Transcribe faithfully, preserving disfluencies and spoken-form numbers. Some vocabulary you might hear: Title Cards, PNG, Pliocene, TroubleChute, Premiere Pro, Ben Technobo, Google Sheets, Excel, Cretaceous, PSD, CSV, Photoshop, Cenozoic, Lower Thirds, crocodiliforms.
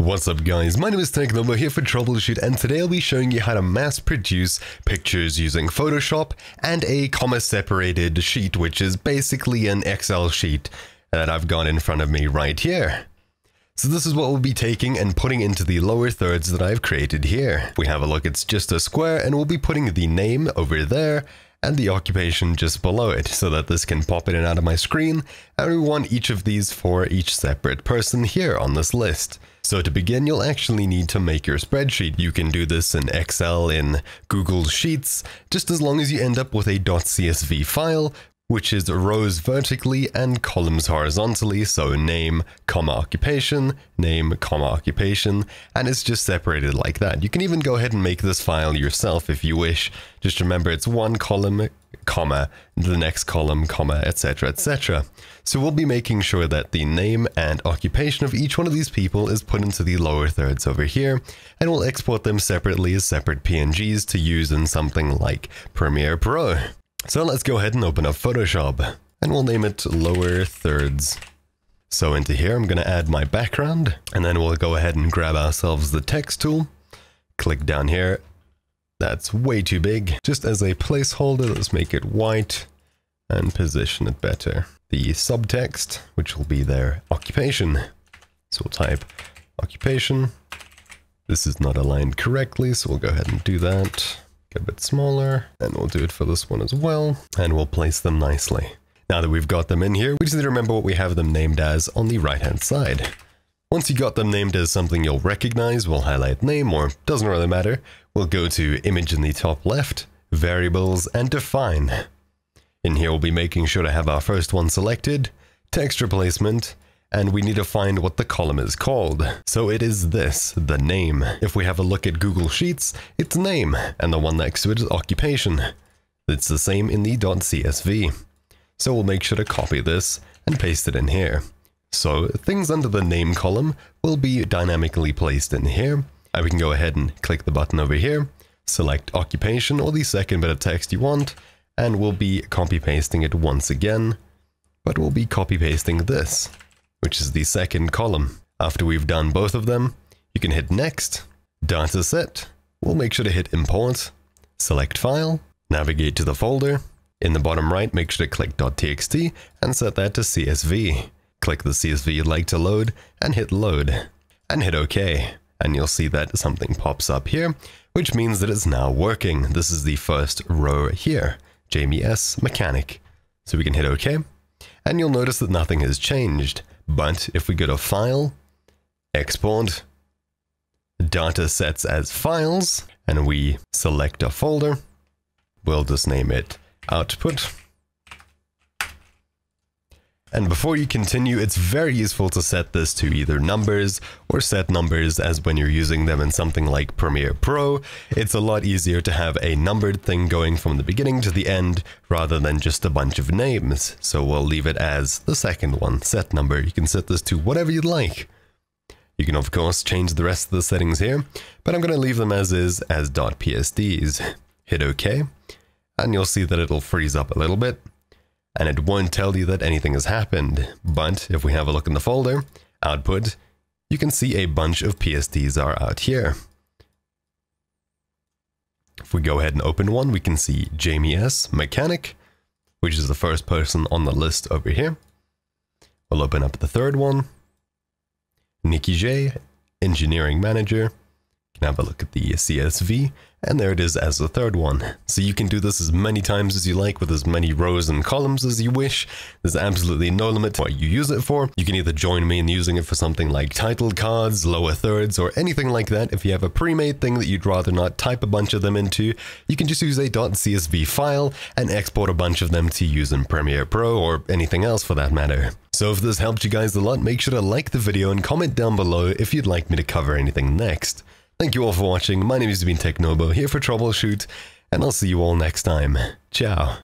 What's up guys, my name is Technobo here for TroubleChute, and today I'll be showing you how to mass produce pictures using Photoshop and a comma separated sheet, which is basically an Excel sheet that I've got in front of me right here. So this is what we'll be taking and putting into the lower thirds that I've created here. We have a look, it's just a square, and we'll be putting the name over there and the occupation just below it so that this can pop in and out of my screen, and we want each of these for each separate person here on this list. So to begin, you'll actually need to make your spreadsheet. You can do this in Excel, in Google Sheets, just as long as you end up with a .csv file, which is rows vertically and columns horizontally, so name, comma, occupation, name, comma, occupation, and it's just separated like that. You can even go ahead and make this file yourself if you wish. Just remember it's one column, comma, the next column, comma, et cetera, et cetera. So we'll be making sure that the name and occupation of each one of these people is put into the lower thirds over here, and we'll export them separately as separate P N Gs to use in something like Premiere Pro. So let's go ahead and open up Photoshop, and we'll name it lower thirds. So into here I'm going to add my background, and then we'll go ahead and grab ourselves the text tool. Click down here. That's way too big. Just as a placeholder, let's make it white and position it better. The subtext, which will be their occupation. So we'll type occupation. This is not aligned correctly, so we'll go ahead and do that. Get a bit smaller, and we'll do it for this one as well, and we'll place them nicely. Now that we've got them in here, we just need to remember what we have them named as on the right hand side. Once you got them named as something you'll recognize, we'll highlight name, or doesn't really matter. We'll go to image in the top left, variables, and define. In here we'll be making sure to have our first one selected, text replacement, and we need to find what the column is called. So it is this, the name. If we have a look at Google Sheets, it's name, and the one next to it is occupation. It's the same in the .csv. So we'll make sure to copy this and paste it in here. So things under the name column will be dynamically placed in here, and we can go ahead and click the button over here, select occupation or the second bit of text you want, and we'll be copy pasting it once again, but we'll be copy pasting this, which is the second column. After we've done both of them, you can hit next, data set. We'll make sure to hit import, select file, navigate to the folder. In the bottom right, make sure to click .txt and set that to C S V. Click the C S V you'd like to load and hit load and hit OK. And you'll see that something pops up here, which means that it's now working. This is the first row here, Jamie S. Mechanic. So we can hit OK, and you'll notice that nothing has changed. But if we go to File, Export, Data Sets as Files, and we select a folder, we'll just name it Output. And before you continue, it's very useful to set this to either numbers or set numbers, as when you're using them in something like Premiere Pro, it's a lot easier to have a numbered thing going from the beginning to the end rather than just a bunch of names. So we'll leave it as the second one, set number. You can set this to whatever you'd like. You can of course change the rest of the settings here, but I'm going to leave them as is, as .psds. Hit OK, and you'll see that it'll freeze up a little bit, and it won't tell you that anything has happened. But if we have a look in the folder, output, you can see a bunch of P S Ds are out here. If we go ahead and open one, we can see Jamie S. Mechanic, which is the first person on the list over here. We'll open up the third one, Nikki J. Engineering Manager. You can have a look at the C S V, and there it is as the third one. So you can do this as many times as you like with as many rows and columns as you wish. There's absolutely no limit to what you use it for. You can either join me in using it for something like title cards, lower thirds, or anything like that. If you have a pre-made thing that you'd rather not type a bunch of them into, you can just use a .csv file and export a bunch of them to use in Premiere Pro or anything else for that matter. So if this helped you guys a lot, make sure to like the video and comment down below if you'd like me to cover anything next. Thank you all for watching. My name is Ben Technobo here for TroubleChute, and I'll see you all next time. Ciao.